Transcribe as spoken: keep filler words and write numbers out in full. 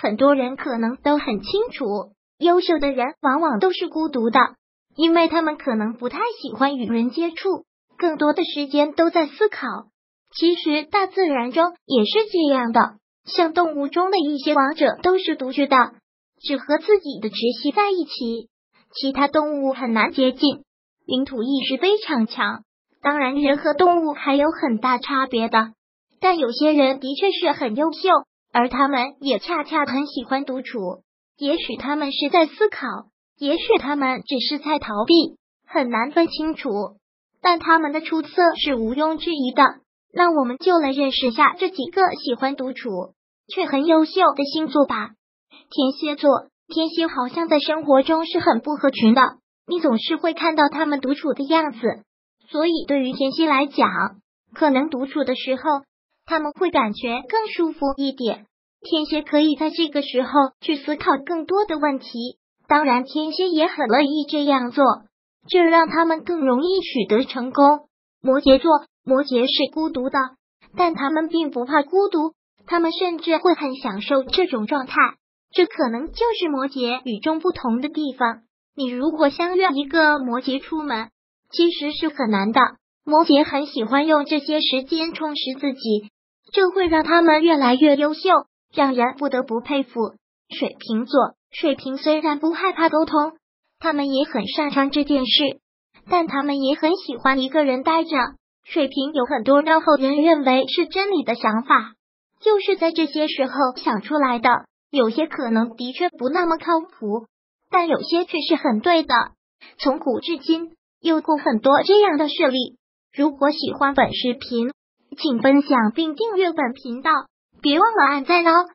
很多人可能都很清楚，优秀的人往往都是孤独的，因为他们可能不太喜欢与人接触，更多的时间都在思考。其实大自然中也是这样的，像动物中的一些王者都是独居的，只和自己的直系在一起，其他动物很难接近。领土意识非常强，当然人和动物还有很大差别的，但有些人的确是很优秀，而他们也恰恰很喜欢独处。也许他们是在思考，也许他们只是在逃避，很难分清楚，但他们的出色是毋庸置疑的。那我们就来认识下这几个喜欢独处却很优秀的星座吧。天蝎座，天蝎好像在生活中是很不合群的，你总是会看到他们独处的样子，所以对于天蝎来讲，可能独处的时候他们会感觉更舒服一点。天蝎可以在这个时候去思考更多的问题，当然天蝎也很乐意这样做，这让他们更容易取得成功。摩羯座，摩羯是孤独的，但他们并不怕孤独，他们甚至会很享受这种状态，这可能就是摩羯与众不同的地方。你如果相约一个摩羯出门，其实是很难的，摩羯很喜欢用这些时间充实自己，这会让他们越来越优秀，让人不得不佩服。水瓶座，水瓶虽然不害怕沟通，他们也很擅长这件事，但他们也很喜欢一个人待着。水瓶有很多让后人认为是真理的想法，就是在这些时候想出来的，有些可能的确不那么靠谱，但有些却是很对的。从古至今，有过很多这样的事例。如果喜欢本视频，请分享并订阅本频道，别忘了按赞哦。